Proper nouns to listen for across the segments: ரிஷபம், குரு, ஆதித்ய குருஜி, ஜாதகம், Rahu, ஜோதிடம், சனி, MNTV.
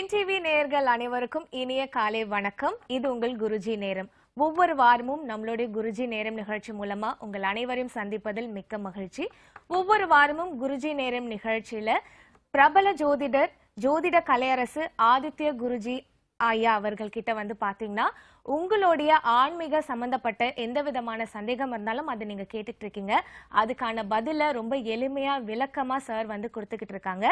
MNTV நேயர்கள் அனைவருக்கும் இனிய காலை வணக்கம். இது உங்கள் குருஜி நேரம். ஒவ்வொரு வாரமும் நம்மளுடைய குருஜி நேரம் நிகழ்ச்சி மூலமா உங்கள் அனைவரையும் சந்திப்பதில் மிக்க மகிழ்ச்சி. ஒவ்வொரு வாரமும் குருஜி நேரம் நிகழ்ச்சியில பிரபல ஜோதிடர் ஜோதிட கலையரசு ஆதித்ய குருஜி ஐயா அவர்கள் கிட்ட வந்து பாத்தீங்கன்னா உங்களுடைய ஆன்மீக சம்பந்தப்பட்ட எந்த விதமான சந்தேகம் இருந்தாலும் அதை நீங்க கேட்டுட்டு இருக்கீங்க. அதுக்கான பதில ரொம்ப எளிமையா விளக்கமா சார் வந்து கொடுத்துக்கிட்டு இருக்காங்க.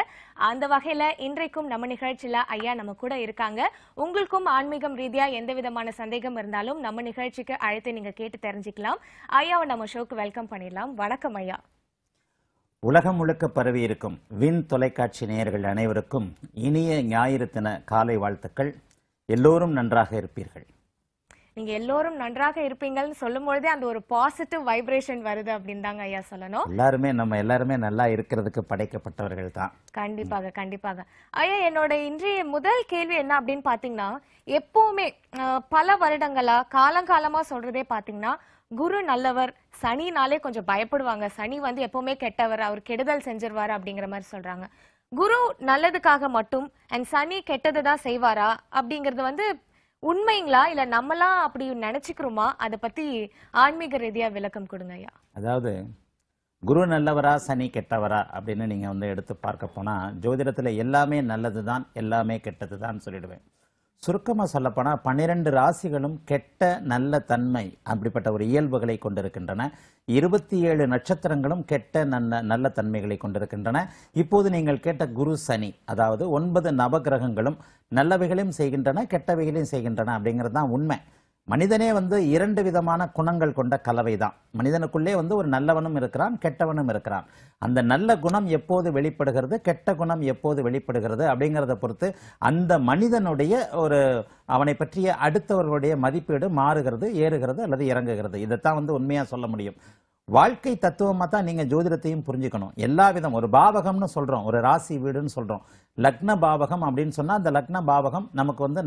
அந்த வகையில இன்றைக்கும் நம்ம நிகழ்ச்சியில ஐயா நம்ம கூட இருக்காங்க. உங்களுக்கும் ஆன்மீகம் ரீதியா எந்த விதமான சந்தேகம் இருந்தாலும் நம்ம நிகழ்ச்சிக்கு அழைத்து நீங்க கேட்டு தெரிஞ்சுக்கலாம். ஐயாவை நம்ம ஷோக்கு வெல்கம் பண்ணிடலாம். வணக்கம் ஐயா. உலகம் முழுக்க பரவி இருக்கும் வின் தொலைக்காட்சி நேயர்கள் அனைவருக்கும் இனிய ஞாயிறு தின காலை வாழ்த்துக்கள். எல்லோரும் நன்றாக இருப்பீர்கள். நீங்க எல்லோரும் நன்றாக இருப்பீங்கள்னு சொல்லும்போதே அந்த ஒரு பாசிட்டிவ் வைப்ரேஷன் வருது அப்படின்னு தாங்க ஐயா சொல்லணும். எல்லாருமே நம்ம எல்லாருமே நல்லா இருக்கிறதுக்கு படைக்கப்பட்டவர்கள் தான். கண்டிப்பாக கண்டிப்பாக ஐயா, என்னோட இன்றைய முதல் கேள்வி என்ன அப்படின்னு பாத்தீங்கன்னா, எப்பவுமே பல வருடங்களா காலங்காலமா சொல்றதே பாத்தீங்கன்னா குரு நல்லவர், சனினாலே கொஞ்சம் பயப்படுவாங்க, சனி வந்து எப்பவுமே கெட்டவர், அவர் கெடுதல் செஞ்சிருவாரு அப்படிங்கிற மாதிரி சொல்றாங்க. குரு நல்லதுக்காக மட்டும் அண்ட் சனி கெட்டதுதான் செய்வாரா அப்படிங்கறது வந்து உண்மைங்களா, இல்ல நம்மளா அப்படி நினைச்சுக்கிறோமா? அதை பத்தி ஆன்மீக ரீதியா விளக்கம் கொடுங்க ஐயா. அதாவது குரு நல்லவரா சனி கெட்டவரா அப்படின்னு நீங்க வந்து எடுத்து பார்க்க போனா ஜோதிடத்துல எல்லாமே நல்லதுதான், எல்லாமே கெட்டதுதான் சொல்லிடுவேன். சுருக்கமா சொல்லப்போனா 12 ராசிகளும் கெட்ட நல்ல தன்மை அப்படிப்பட்ட ஒரு இயல்புகளை கொண்டிருக்கின்றன. 27 நட்சத்திரங்களும் கெட்ட நல்ல தன்மைகளை கொண்டிருக்கின்றன. இப்போது நீங்கள் கேட்ட குரு சனி, அதாவது 9 நவகிரகங்களும் நல்லவைகளையும் செய்கின்றன, கெட்டவைகளையும் செய்கின்றன அப்படிங்கிறது தான் உண்மை. மனிதனே வந்து 2 விதமான குணங்கள் கொண்ட கலவை தான். மனிதனுக்குள்ளே வந்து ஒரு நல்லவனும் இருக்கிறான், கெட்டவனும் இருக்கிறான். அந்த நல்ல குணம் எப்போது வெளிப்படுகிறது, கெட்ட குணம் எப்போது வெளிப்படுகிறது அப்படிங்கிறத பொறுத்து அந்த மனிதனுடைய ஒரு அவனை பற்றிய அடுத்தவர்களுடைய மதிப்பீடு மாறுகிறது, ஏறுகிறது அல்லது இறங்குகிறது. இதைத்தான் வந்து உண்மையாக சொல்ல முடியும். வாழ்க்கை தத்துவமாக தான் நீங்கள் ஜோதிடத்தையும் புரிஞ்சுக்கணும். எல்லா விதம் ஒரு பாவகம்னு சொல்கிறோம், ஒரு ராசி வீடுன்னு சொல்கிறோம். லக்ன பாவகம் அப்படின்னு சொன்னால் அந்த லக்ன பாவகம் நமக்கு வந்து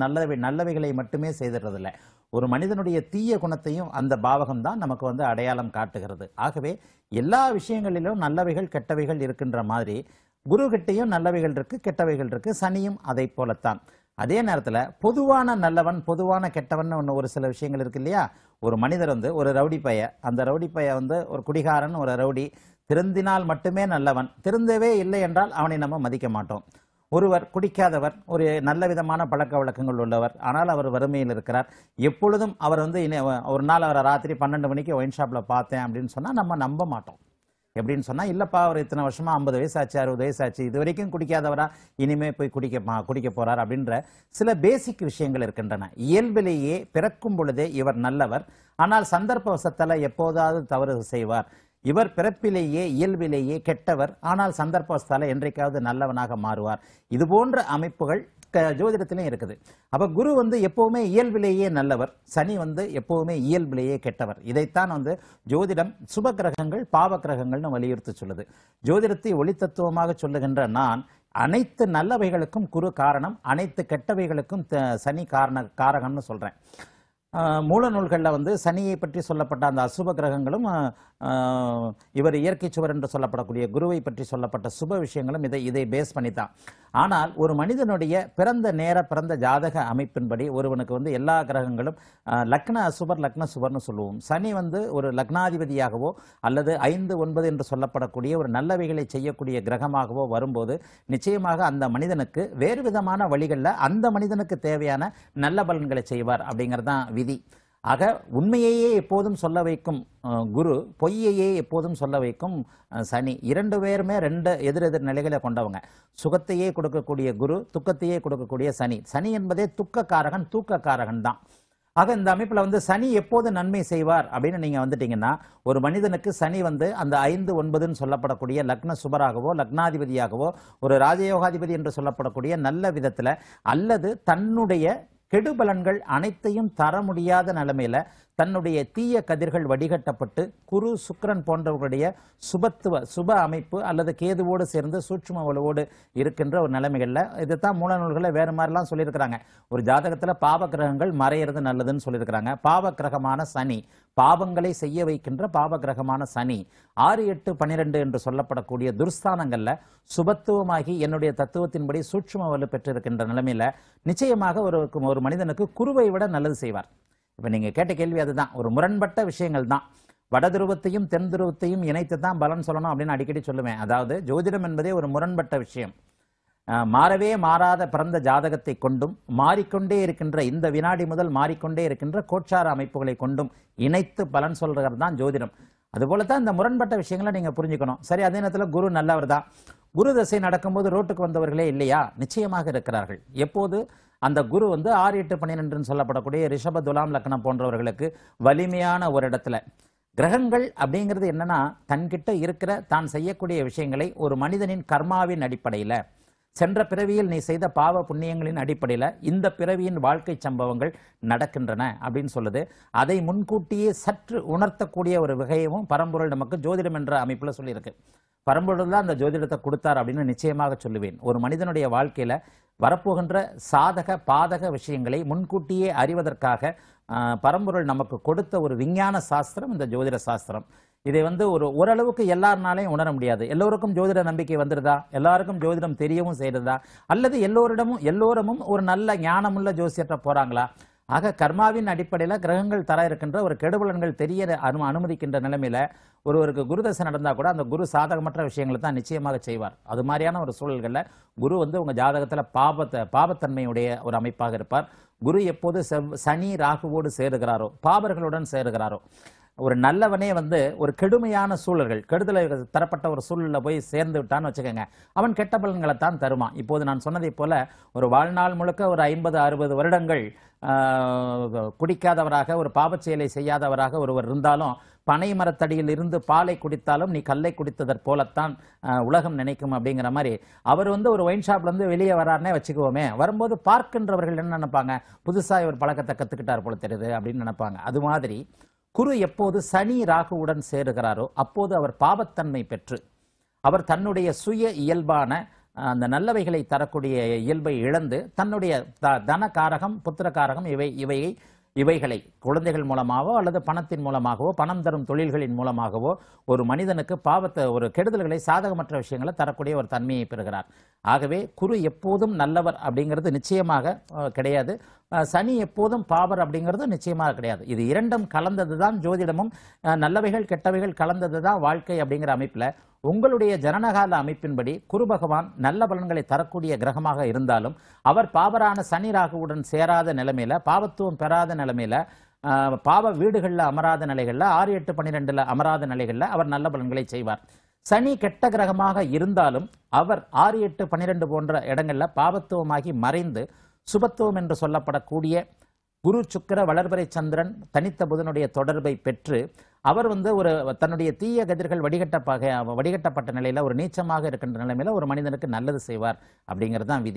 நல்லவைகளை மட்டுமே செய்துறதில்ல, ஒரு மனிதனுடைய தீய குணத்தையும் அந்த பாவகம் தான் நமக்கு வந்து அடையாளம் காட்டுகிறது. ஆகவே எல்லா விஷயங்களிலும் நல்லவைகள் கெட்டவைகள் இருக்கின்ற மாதிரி குருகிட்டையும் நல்லவைகள் இருக்குது, கெட்டவைகள் இருக்குது, சனியும் அதை போலத்தான். அதே நேரத்தில் பொதுவான நல்லவன் பொதுவான கெட்டவன் ஒன்று ஒரு சில விஷயங்கள் இருக்கு இல்லையா? ஒரு மனிதர் வந்து ஒரு ரவுடி பைய, அந்த ரவுடி பைய வந்து ஒரு குடிகாரன், ஒரு ரவுடி, திருந்தினால் மட்டுமே நல்லவன், திருந்தவே இல்லை என்றால் அவனை நம்ம மதிக்க மாட்டோம். ஒருவர் குடிக்காதவர், ஒரு நல்ல விதமான பழக்க வழக்கங்கள் உள்ளவர், ஆனால் அவர் வறுமையில் இருக்கிறார். எப்பொழுதும் அவர் வந்து ஒரு நாள் அவரை ராத்திரி 12 மணிக்கு ஒயின் ஷாப்பில் பார்த்தேன் அப்படின்னு சொன்னால் நம்ம நம்ப மாட்டோம். எப்படின்னு சொன்னால், இல்லைப்பா அவர் இத்தனை வருஷமாக 50 வயசாச்சு, 60 வயசாச்சு, இது வரைக்கும் குடிக்காதவரா இனிமேல் போய் குடிக்க போகிறார் அப்படின்ற சில பேசிக் விஷயங்கள் இருக்கின்றன. இயல்பிலேயே பிறக்கும் பொழுதே இவர் நல்லவர், ஆனால் சந்தர்ப்ப வசத்தில் எப்போதாவது தவறு செய்வார். இவர் பிறப்பிலேயே இயல்பிலேயே கெட்டவர், ஆனால் சந்தர்ப்ப வசத்தில் என்றைக்காவது நல்லவனாக மாறுவார். இது போன்ற அமைப்புகள் ஜோதிடத்திலையும் இருக்குது. அப்போ குரு வந்து எப்போவுமே இயல்பிலேயே நல்லவர், சனி வந்து எப்போவுமே இயல்பிலேயே கெட்டவர். இதைத்தான் வந்து ஜோதிடம் சுப கிரகங்கள் பாவ கிரகங்கள்னு வலியுறுத்தி சொல்லுது. ஜோதிடத்தை ஒளித்தத்துவமாக சொல்லுகின்ற நான் அனைத்து நல்லவைகளுக்கும் குரு காரணம், அனைத்து கெட்டவைகளுக்கும் சனி காரகம்னு சொல்கிறேன். மூல நூல்களில் வந்து சனியை பற்றி சொல்லப்பட்ட அந்த அசுப கிரகங்களும் இவர் இயற்கை சுவர் என்று சொல்லப்படக்கூடிய குருவை பற்றி சொல்லப்பட்ட சுப விஷயங்களும் இதை பேஸ் பண்ணி தான். ஆனால் ஒரு மனிதனுடைய பிறந்த ஜாதக அமைப்பின்படி ஒருவனுக்கு வந்து எல்லா கிரகங்களும் லக்ன அசுபர் லக்ன சுபர்னு சொல்லுவோம். சனி வந்து ஒரு லக்னாதிபதியாகவோ அல்லது 5-9 என்று சொல்லப்படக்கூடிய ஒரு நல்லவைகளை செய்யக்கூடிய கிரகமாகவோ வரும்போது நிச்சயமாக அந்த மனிதனுக்கு வேறு விதமான வழிகளில் அந்த மனிதனுக்கு தேவையான நல்ல பலன்களை செய்வார் அப்படிங்கிறது தான் விதி. ஆக உண்மையையே எப்போதும் சொல்ல வைக்கும் குரு, பொய்யையே எப்போதும் சொல்ல வைக்கும் சனி. 2 பேருமே 2 எதிரெதிர் நிலைகளை கொண்டவங்க. சுகத்தையே கொடுக்கக்கூடிய குரு, துக்கத்தையே கொடுக்கக்கூடிய சனி. சனி என்பதே துக்கக்காரகன், தூக்கக்காரகன் தான். ஆக இந்த அமைப்பில் வந்து சனி எப்போது நன்மை செய்வார் அப்படின்னு நீங்கள் வந்துட்டீங்கன்னா, ஒரு மனிதனுக்கு சனி வந்து அந்த 5-9ன்னு சொல்லப்படக்கூடிய லக்ன சுபராகவோ லக்னாதிபதியாகவோ ஒரு ராஜயோகாதிபதி என்று சொல்லப்படக்கூடிய நல்ல விதத்தில் அல்லது தன்னுடைய கெடுபலன்கள் அனைத்தையும் தர முடியாத நிலைமையில் தன்னுடைய தீய கதிர்கள் வடிகட்டப்பட்டு குரு சுக்கிரன் போன்றவர்களுடைய சுப அமைப்பு அல்லது கேதுவோடு சேர்ந்து சூட்சும வலுவோடு இருக்கின்ற ஒரு நிலைமைகளில் இதைத்தான் மூல நூல்களில் வேறு மாதிரிலாம் சொல்லியிருக்கிறாங்க. ஒரு ஜாதகத்தில் பாவ கிரகங்கள் மறையிறது நல்லதுன்னு சொல்லியிருக்கிறாங்க. பாவ கிரகமான சனி, பாவங்களை செய்ய வைக்கின்ற பாவ கிரகமான சனி 6, 8, 12 என்று சொல்லப்படக்கூடிய துர்ஸ்தானங்களில் சுபத்துவமாகி என்னுடைய தத்துவத்தின்படி சூட்சும வலு பெற்றிருக்கின்ற நிலைமையில் நிச்சயமாக ஒரு மனிதனுக்கு குருவை விட நல்லது செய்வார். இப்போ நீங்கள் கேட்ட கேள்வி அதுதான், ஒரு முரண்பட்ட விஷயங்கள் தான். வடதுருவத்தையும் தென் துருவத்தையும் இணைத்து தான் பலன் சொல்லணும் அப்படின்னு அடிக்கடி சொல்லுவேன். அதாவது ஜோதிடம் என்பதே ஒரு முரண்பட்ட விஷயம். மாறவே மாறாத பிறந்த ஜாதகத்தை கொண்டும் மாறிக்கொண்டே இருக்கின்ற இந்த வினாடி முதல் மாறிக்கொண்டே இருக்கின்ற கோட்சார அமைப்புகளை கொண்டும் இணைத்து பலன் சொல்கிறது தான் ஜோதிடம். அதுபோல தான் இந்த முரண்பட்ட விஷயங்களை நீங்கள் புரிஞ்சுக்கணும். சரி, அதே நேரத்தில் குரு நல்லவர் தான். குரு தசை நடக்கும்போது ரோட்டுக்கு வந்தவர்களே இல்லையா? நிச்சயமாக இருக்கிறார்கள். எப்போது அந்த குரு 6, 8, 12 சொல்லப்படக்கூடிய ரிஷப துலாம் லக்னம் போன்றவர்களுக்கு வலிமையான ஒரு இடத்துல கிரகங்கள் அப்படிங்கிறது என்னன்னா, தன்கிட்ட இருக்கிற தான் செய்யக்கூடிய விஷயங்களை ஒரு மனிதனின் கர்மாவின் அடிப்படையில், சென்ற பிறவியில் நீ செய்த பாவ புண்ணியங்களின் அடிப்படையில் இந்த பிறவியின் வாழ்க்கை சம்பவங்கள் நடக்கின்றன அப்படின்னு சொல்லுது. அதை முன்கூட்டியே சற்று உணர்த்தக்கூடிய ஒரு வகையவும் பரம்பொருள் நமக்கு ஜோதிடம் என்ற அமைப்பில் சொல்லியிருக்கு. பரம்பொருள் தான் அந்த ஜோதிடத்தை கொடுத்தார் அப்படின்னு நிச்சயமாக சொல்லுவேன். ஒரு மனிதனுடைய வாழ்க்கையில் வரப்போகின்ற சாதக பாதக விஷயங்களை முன்கூட்டியே அறிவதற்காக பரம்பொருள் நமக்கு கொடுத்த ஒரு விஞ்ஞான சாஸ்திரம் இந்த ஜோதிட சாஸ்திரம். இதை ஓரளவுக்கு எல்லாருனாலையும் உணர முடியாது. எல்லோருக்கும் ஜோதிட நம்பிக்கை வந்துடுதா? எல்லாருக்கும் ஜோதிடம் தெரியவும் செய்கிறதா? அல்லது எல்லோரமும் ஒரு நல்ல ஞானமுள்ள ஜோசியற்ற போகிறாங்களா? ஆக கர்மாவின் அடிப்படையில் கிரகங்கள் தர இருக்கின்ற ஒரு கெடுபலன்கள் தெரிய அனுமதிக்கின்ற நிலைமையில் ஒருவருக்கு குருதசை நடந்தால் கூட அந்த குரு சாதகமற்ற விஷயங்களை தான் நிச்சயமாக செய்வார். அது மாதிரியான ஒரு சூழல்களில் குரு உங்கள் ஜாதகத்தில் பாவத்தன்மையுடைய ஒரு அமைப்பாக இருப்பார். குரு எப்போது சனி ராகுவோடு சேருகிறாரோ, பாவர்களுடன் சேருகிறாரோ, ஒரு நல்லவனே ஒரு கெடுமையான சூழல்கள், கெடுதலை தரப்பட்ட ஒரு சூழலில் போய் சேர்ந்து விட்டான்னு வச்சுக்கோங்க, அவன் கெட்ட பலன்களை தான் தருமான். இப்போது நான் சொன்னதை போல ஒரு வாழ்நாள் முழுக்க ஒரு 50-60 வருடங்கள் குடிக்காதவராக, ஒரு பாவச்செயலை செய்யாதவராக ஒருவர் இருந்தாலும், பனை மரத்தடியில் இருந்து பாலை குடித்தாலும் நீ கல்லை குடித்ததற் போலத்தான் உலகம் நினைக்கும் அப்படிங்கிற மாதிரி அவர் ஒரு ஒயின் ஷாப்லேருந்து வெளியே வராருன்னே வச்சுக்குவோமே, வரும்போது பார்க்கின்றவர்கள் என்ன நினைப்பாங்க? புதுசாக இவர் பழக்கத்தை கற்றுக்கிட்டார் போல தெரியுது அப்படின்னு நினைப்பாங்க. அது மாதிரி குரு எப்போது சனி ராகுவுடன் சேருகிறாரோ அப்போது அவர் பாவத்தன்மை பெற்று அவர் தன்னுடைய சுய இயல்பான அந்த நல்லவைகளை தரக்கூடிய இயல்பை இழந்து தன்னுடைய தனக்காரகம், புத்திரக்காரகம் இவைகளை குழந்தைகள் மூலமாகவோ அல்லது பணத்தின் மூலமாகவோ, பணம் தரும் தொழில்களின் மூலமாகவோ ஒரு மனிதனுக்கு ஒரு கெடுதல்களை, சாதகமற்ற விஷயங்களை தரக்கூடிய ஒரு தன்மையை பெறுகிறார். ஆகவே குரு எப்போதும் நல்லவர் அப்படிங்கிறது நிச்சயமாக கிடையாது. சனி எப்போதும் பாவர் அப்படிங்கிறது நிச்சயமாக கிடையாது. இது இரண்டும் கலந்தது தான் ஜோதிடமும். நல்லவைகள் கெட்டவைகள் கலந்தது தான் வாழ்க்கை அப்படிங்கிற அமைப்பில் உங்களுடைய ஜனனகால அமைப்பின்படி குரு பகவான் நல்ல பலன்களை தரக்கூடிய கிரகமாக இருந்தாலும் அவர் பாவரான சனி ராகுவுடன் சேராத நிலைமையில், பாவத்துவம் பெறாத நிலைமையில், பாவ வீடுகளில் அமராத நிலைகளில், 6, 8, 12 அமராத நிலைகளில் அவர் நல்ல பலன்களை செய்வார். சனி கெட்ட கிரகமாக இருந்தாலும் அவர் 6, 8, 12 போன்ற இடங்களில் பாவத்துவமாகி மறைந்து சுபத்துவம் என்று சொல்லப்படக்கூடிய குரு சுக்கிர வளர்பிறை சந்திரன் தனித்த புதனுடைய தொடர்பை பெற்று அவர் ஒரு தன்னுடைய தீய கதிர்கள் வடிகட்டப்பட்ட நிலையில், ஒரு நீச்சமாக இருக்கின்ற நிலைமையில் ஒரு மனிதனுக்கு நல்லது செய்வார் அப்படிங்கிறது தான் விதி.